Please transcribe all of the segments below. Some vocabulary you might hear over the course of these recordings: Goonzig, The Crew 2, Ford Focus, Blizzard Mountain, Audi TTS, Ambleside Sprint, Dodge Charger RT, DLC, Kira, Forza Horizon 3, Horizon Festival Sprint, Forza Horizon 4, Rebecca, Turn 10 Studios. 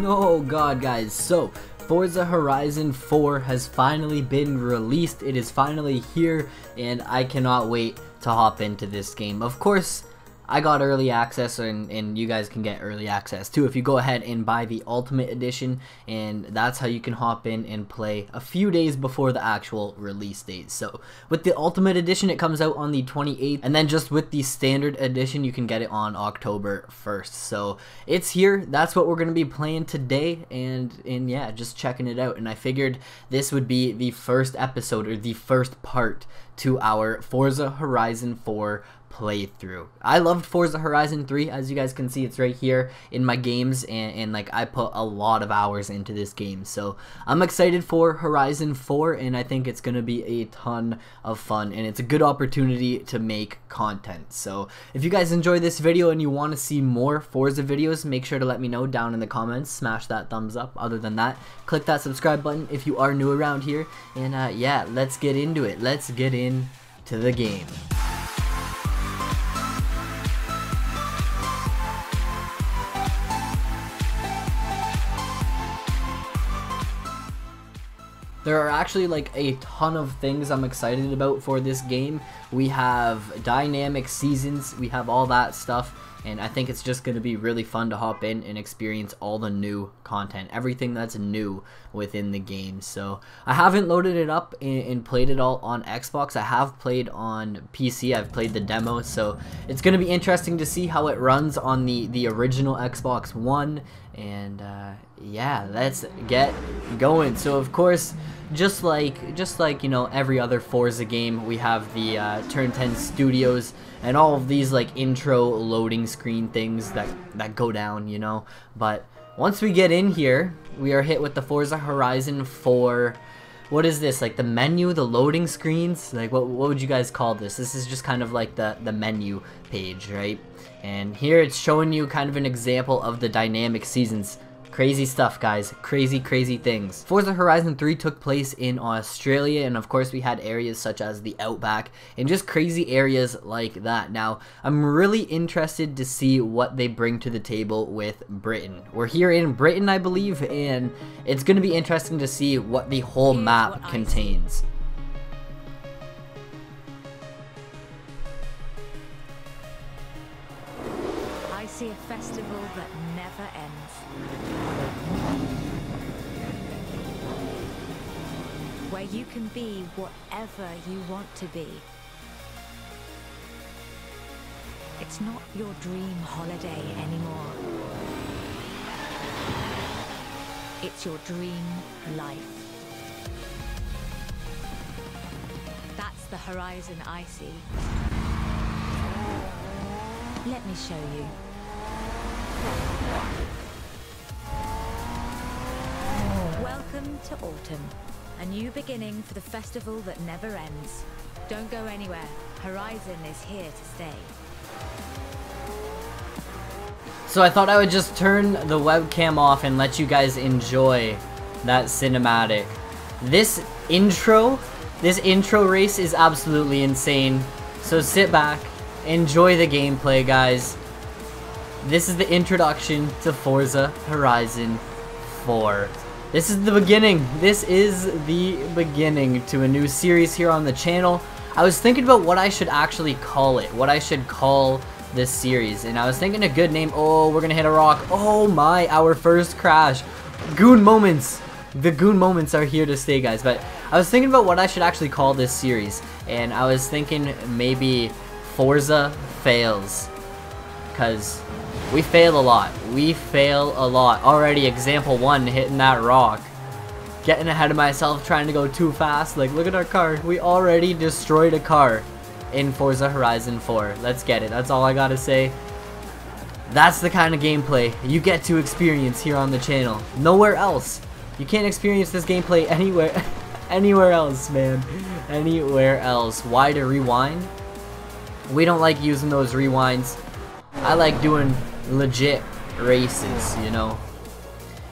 Oh god, guys, so Forza Horizon 4 has finally been released. It is finally here, and I cannot wait to hop into this game. Of course, I got early access, and you guys can get early access too if you go ahead and buy the Ultimate Edition, and that's how you can hop in and play a few days before the actual release date. So with the Ultimate Edition, it comes out on the 28th, and then just with the Standard Edition, you can get it on October 1st. So it's here. That's what we're going to be playing today, and yeah, just checking it out. And I figured this would be the first episode, or the first part, to our Forza Horizon 4 playthrough. I loved Forza Horizon 3, as you guys can see, it's right here in my games, and like, I put a lot of hours into this game, so I'm excited for Horizon 4, and I think it's gonna be a ton of fun, and it's a good opportunity to make content. So if you guys enjoy this video and you want to see more Forza videos, make sure to let me know down in the comments, smash that thumbs up. Other than that, click that subscribe button if you are new around here, and yeah, let's get into it. Let's get into the game. There are actually like a ton of things I'm excited about for this game. We have dynamic seasons, we have all that stuff, and I think it's just going to be really fun to hop in and experience all the new content, everything that's new within the game. So I haven't loaded it up and played it all on Xbox. I have played on PC, I've played the demo, so it's going to be interesting to see how it runs on the original Xbox One, and yeah, let's get going. So of course, just like you know, every other Forza game, we have the Turn 10 Studios and all of these like intro loading screen things that go down, you know. But once we get in here, we are hit with the Forza Horizon 4. What is this, like the menu, the loading screens? Like what would you guys call this? This is just kind of like the menu page, right? And here it's showing you kind of an example of the dynamic seasons. Crazy stuff, guys. Crazy, crazy things. Forza Horizon 3 took place in Australia, and of course we had areas such as the Outback and just crazy areas like that. Now, I'm really interested to see what they bring to the table with Britain. We're here in Britain, I believe, and it's going to be interesting to see what the whole map contains. I see a festival that never ends, where you can be whatever you want to be. It's not your dream holiday anymore. It's your dream life. That's the horizon I see. Let me show you. Welcome to autumn. A new beginning for the festival that never ends. Don't go anywhere. Horizon is here to stay. So I thought I would just turn the webcam off and let you guys enjoy that cinematic. This intro race is absolutely insane. So sit back, enjoy the gameplay, guys. This is the introduction to Forza Horizon 4. This is the beginning. This is the beginning to a new series here on the channel. I was thinking about what I should actually call it, what I should call this series, and I was thinking a good name. Oh, we're gonna hit a rock. Oh my, our first crash. Goon moments. The goon moments are here to stay, guys. But I was thinking about what I should actually call this series, and I was thinking maybe Forza Fails, because we fail a lot. We fail a lot. Already example one, hitting that rock. Getting ahead of myself, trying to go too fast. Like, look at our car. We already destroyed a car in Forza Horizon 4. Let's get it. That's all I gotta say. That's the kind of gameplay you get to experience here on the channel. Nowhere else. You can't experience this gameplay anywhere. Anywhere else, man. Anywhere else. Why to rewind? We don't like using those rewinds. I like doing legit races, you know.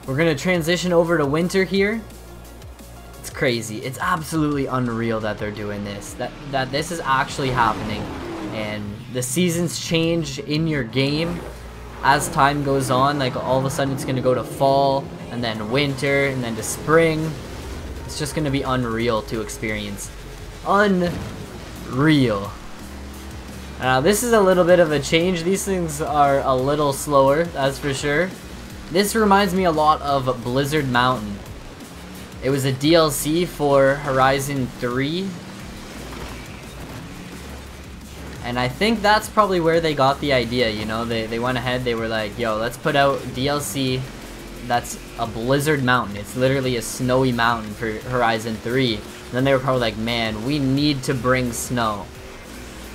We're gonna transition over to winter here. It's crazy. It's absolutely unreal that they're doing this, that this is actually happening, and the seasons change in your game. as time goes on, like all of a sudden it's going to go to fall and then winter and then to spring. It's just going to be unreal to experience. Unreal. This is a little bit of a change. These things are a little slower, that's for sure. This reminds me a lot of Blizzard Mountain. It was a DLC for Horizon 3. And I think that's probably where they got the idea, you know? They went ahead, they were like, yo, let's put out DLC that's a Blizzard Mountain. It's literally a snowy mountain for Horizon 3. And then they were probably like, man, we need to bring snow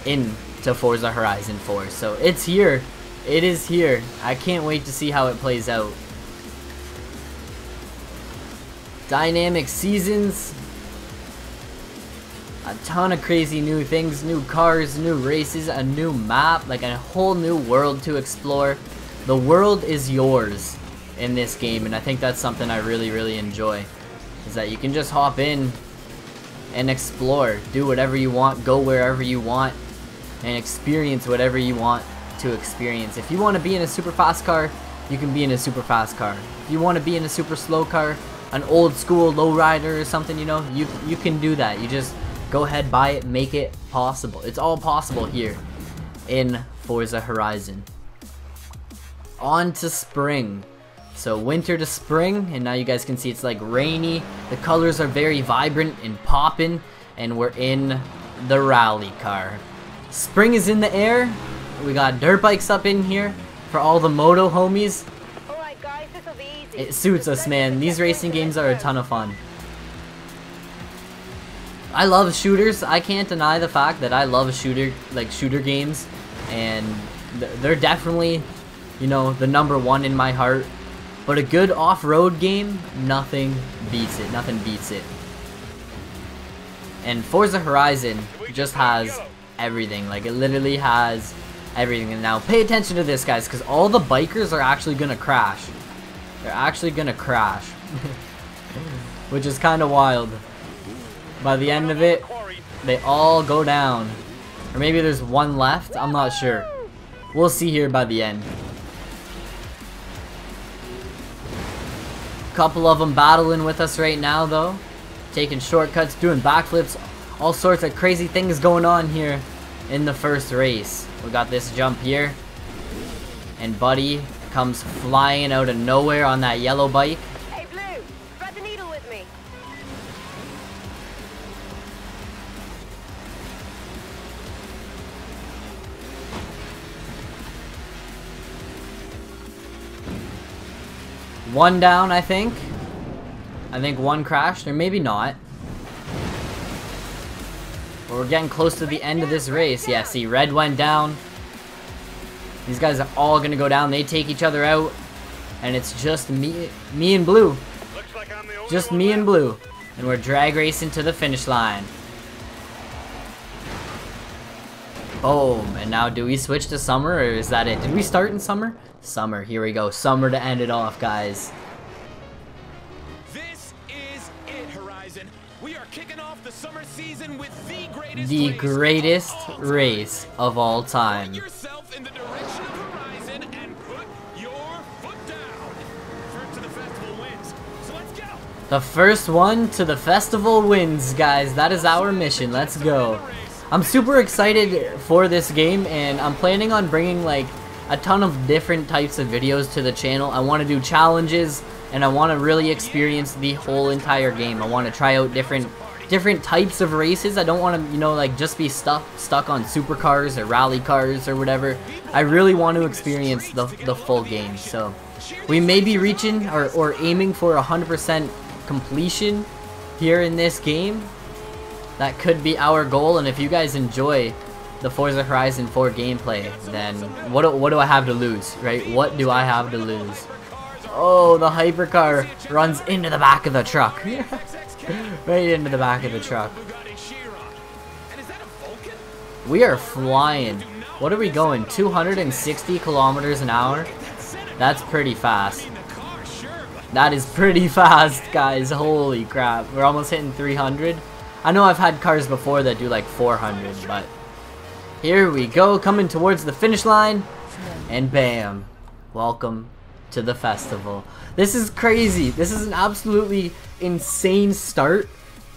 into Forza Horizon 4. So it's here. It is here. I can't wait to see how it plays out. Dynamic seasons, a ton of crazy new things, new cars, new races, a new map, like a whole new world to explore. The world is yours in this game, and I think that's something I really enjoy, is that you can just hop in and explore, do whatever you want, go wherever you want, and experience whatever you want to experience. If you want to be in a super fast car, you can be in a super fast car. If you want to be in a super slow car, an old school lowrider or something, you know, you can do that. You just go ahead, buy it, make it possible. It's all possible here in Forza Horizon. On to spring. So winter to spring, and now you guys can see it's like rainy. The colors are very vibrant and popping, and we're in the rally car. Spring is in the air. We got dirt bikes up in here for all the moto homies. It suits us, man. These racing games are a ton of fun. I love shooters. I can't deny the fact that I love shooter games, and they're definitely, you know, the #1 in my heart. But a good off-road game, nothing beats it. Nothing beats it. And Forza Horizon just has everything. Like, it literally has everything. And now pay attention to this, guys, because all the bikers are actually gonna crash. They're actually gonna crash, which is kind of wild. By the end of it, they all go down, or maybe there's one left, I'm not sure. We'll see here by the end. Couple of them battling with us right now though, taking shortcuts, doing backflips, all sorts of crazy things going on here in the first race. We got this jump here, and Buddy comes flying out of nowhere on that yellow bike. Hey Blue, spread the needle with me. One down, I think. I think one crashed, or maybe not. But we're getting close to the end of this race. Yeah, see, Red went down. These guys are all gonna go down. They take each other out, and it's just me and Blue. Looks like I'm the only just me and Blue, and we're drag racing to the finish line. Boom! And now, do we switch to summer, or is that it? Did we start in summer? Summer. Here we go. Summer to end it off, guys. This is it, Horizon. We are kicking off the summer season with the greatest race of all time. In the direction of Horizon and put your foot down. First to the festival wins. So let's go. The first one to the festival wins, guys. That is our mission. Let's go. I'm super excited for this game, and I'm planning on bringing like a ton of different types of videos to the channel. I want to do challenges, and I want to really experience the whole entire game. I want to try out different types of races. I don't want to, you know, like just be stuck on supercars or rally cars or whatever. I really want to experience the full game. So we may be reaching or aiming for 100% completion here in this game. That could be our goal. And if you guys enjoy the Forza Horizon 4 gameplay, then what do I have to lose, right? What do I have to lose? Oh, the hypercar runs into the back of the truck. Right into the back of the truck. We are flying. What are we going? 260 kilometers an hour? That's pretty fast. That is pretty fast, guys. Holy crap. We're almost hitting 300. I know I've had cars before that do like 400, but here we go. Coming towards the finish line. And bam. welcome to the festival. This is crazy. This is an absolutely insane start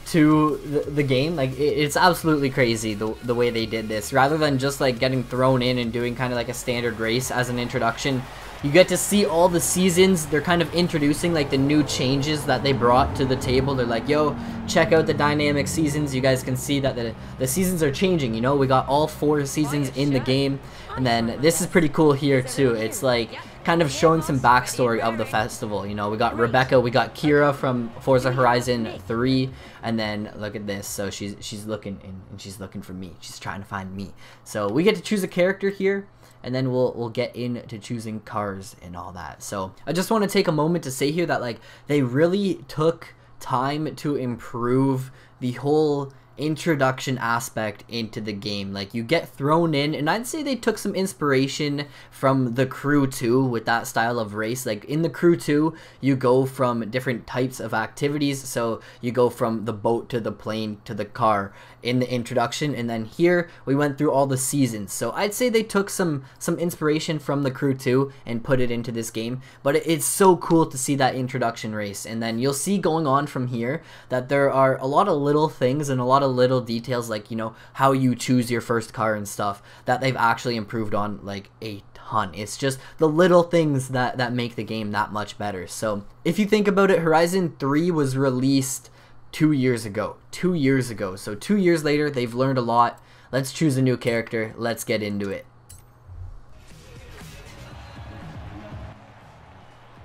to the game. Like, it's absolutely crazy the way they did this. Rather than just like getting thrown in and doing kind of like a standard race as an introduction, you get to see all the seasons. They're kind of introducing like the new changes that they brought to the table. They're like, yo, check out the dynamic seasons. You guys can see that the seasons are changing. You know, we got all four seasons in the game. And then this is pretty cool here too. It's like kind of showing some backstory of the festival. You know, we got Rebecca, we got Kira from Forza Horizon 3, and then look at this. So she's looking and she's looking for me. She's trying to find me. So we get to choose a character here, and then we'll get into choosing cars and all that. So I just want to take a moment to say here that like they really took time to improve the whole introduction aspect into the game. Like, you get thrown in, and I'd say they took some inspiration from The Crew 2 with that style of race. Like in The Crew 2, you go from different types of activities. So you go from the boat to the plane to the car in the introduction, and then here we went through all the seasons. So I'd say they took some inspiration from The Crew 2 and put it into this game. But it's so cool to see that introduction race, and then you'll see going on from here that there are a lot of little things and a lot of little details, like, you know, how you choose your first car and stuff, that they've actually improved on like a ton. It's just the little things that make the game that much better. So if you think about it, Horizon 3 was released 2 years ago. 2 years ago. So 2 years later, they've learned a lot. Let's choose a new character. Let's get into it.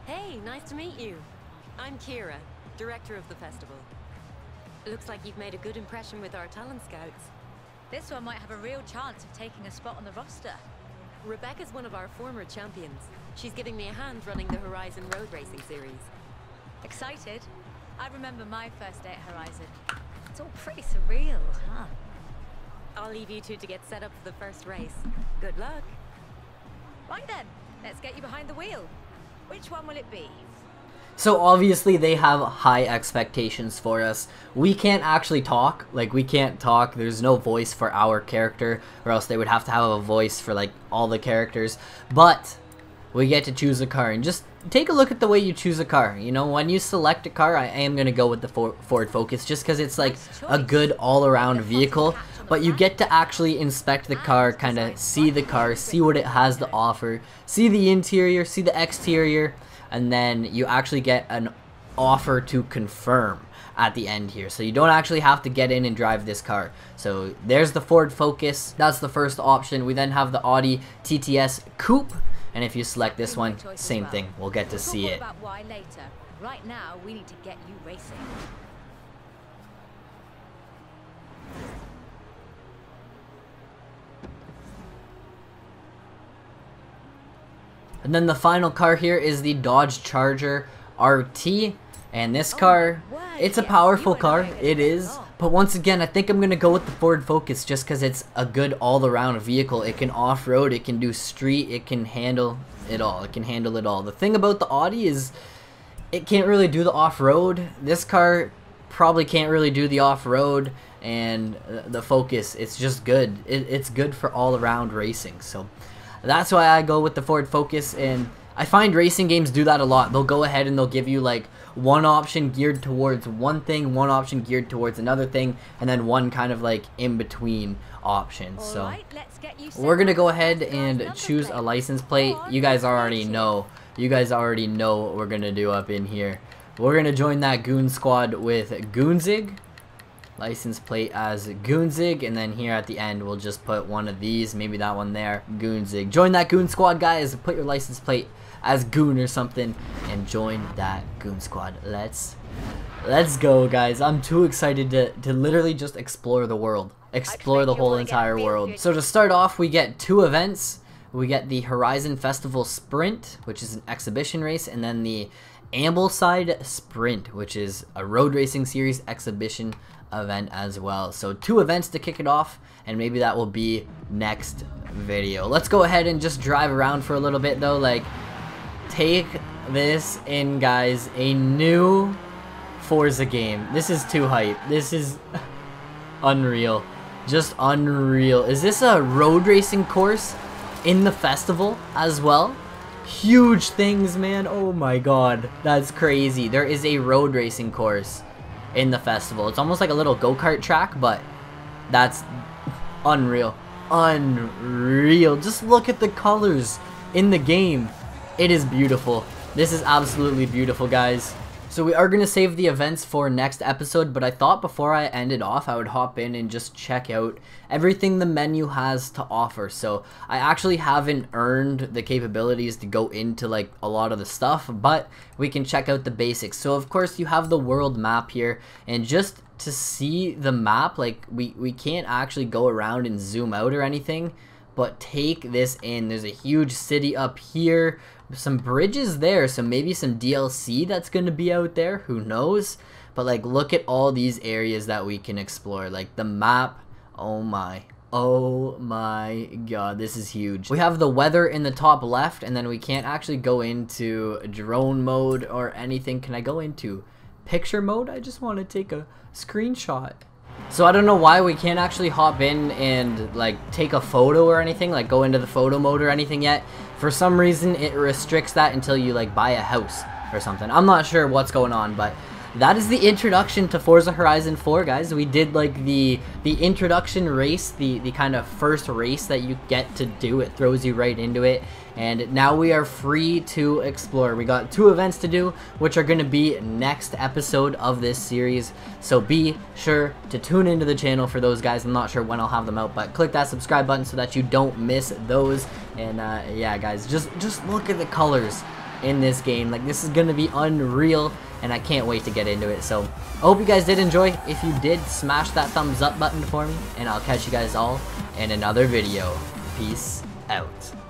Hey, nice to meet you. I'm Kira, director of the festival. Looks like you've made a good impression with our talent scouts. This one might have a real chance of taking a spot on the roster. Rebecca's one of our former champions. She's giving me a hand running the Horizon Road Racing Series. Excited? I remember my first day at Horizon. It's all pretty surreal, huh? I'll leave you two to get set up for the first race. Good luck. Right then, let's get you behind the wheel. Which one will it be? So obviously they have high expectations for us. We can't actually talk. Like, we can't talk. There's no voice for our character, or else they would have to have a voice for like all the characters. But we get to choose a car, and just take a look at the way you choose a car. You know, when you select a car, I am going to go with the Ford Focus just because it's like a good all-around vehicle. But you get to actually inspect the car, kind of see the car, see what it has to offer, see the interior, see the exterior. And then you actually get an offer to confirm at the end here. So you don't actually have to get in and drive this car. So there's the Ford Focus. That's the first option. We then have the Audi TTS Coupe. And if you select this one, same thing. We'll get to see it. Right now, we need to get you racing. And then the final car here is the Dodge Charger RT. And this car, it's a powerful car. It is. But once again, I think I'm going to go with the Ford Focus just because it's a good all-around vehicle. It can off-road. It can do street. It can handle it all. It can handle it all. The thing about the Audi is it can't really do the off-road. This car probably can't really do the off-road. And the Focus, it's just good. It's good for all-around racing. So that's why I go with the Ford Focus, and I find racing games do that a lot. They'll go ahead and they'll give you like one option geared towards one thing, one option geared towards another thing, and then one kind of like in-between option. So we're gonna go ahead and choose a license plate. You guys already know. You guys already know what we're gonna do up in here. We're gonna join that goon squad with Goonzig. License plate as Goonzig, and then here at the end we'll just put one of these, maybe that one there, Goonzig. Join that goon squad, guys. Put your license plate as Goon or something and join that goon squad. Let's go, guys. I'm too excited to literally just explore the world, explore the whole entire world. So to start off, we get two events. We get the Horizon Festival Sprint, which is an exhibition race, and then the Ambleside Sprint, which is a road racing series exhibition event as well. So two events to kick it off, and maybe that will be next video. Let's go ahead and just drive around for a little bit though. Like, take this in, guys. A new Forza game. This is too hype. This is unreal. Just unreal. Is this a road racing course in the festival as well? huge things, man. Oh my god, that's crazy. There is a road racing course in the festival. It's almost like a little go-kart track, but that's unreal. Unreal. Just look at the colors in the game. It is beautiful. This is absolutely beautiful, guys. So we are going to save the events for next episode, but I thought before I ended off, I would hop in and just check out everything the menu has to offer. So I actually haven't earned the capabilities to go into like a lot of the stuff, but we can check out the basics. So of course you have the world map here, and just to see the map, like we can't actually go around and zoom out or anything, but take this in. There's a huge city up here. Some bridges there, so maybe some DLC that's going to be out there, who knows. But like, look at all these areas that we can explore, like the map. Oh my god, this is huge. We have the weather in the top left, and then we can't actually go into drone mode or anything. Can I go into picture mode? I just want to take a screenshot. So I don't know why we can't actually hop in and like take a photo or anything, like go into the photo mode or anything yet. For some reason it restricts that until you like buy a house or something. I'm not sure what's going on, but that is the introduction to Forza Horizon 4, guys. We did like the introduction race, the kind of first race that you get to do. It throws you right into it. And now we are free to explore. We got 2 events to do, which are going to be next episode of this series. So be sure to tune into the channel for those, guys. I'm not sure when I'll have them out, but click that subscribe button so that you don't miss those. And yeah, guys, just look at the colors in this game. Like, this is going to be unreal, and I can't wait to get into it. So I hope you guys did enjoy. If you did, smash that thumbs up button for me, and I'll catch you guys all in another video. Peace out.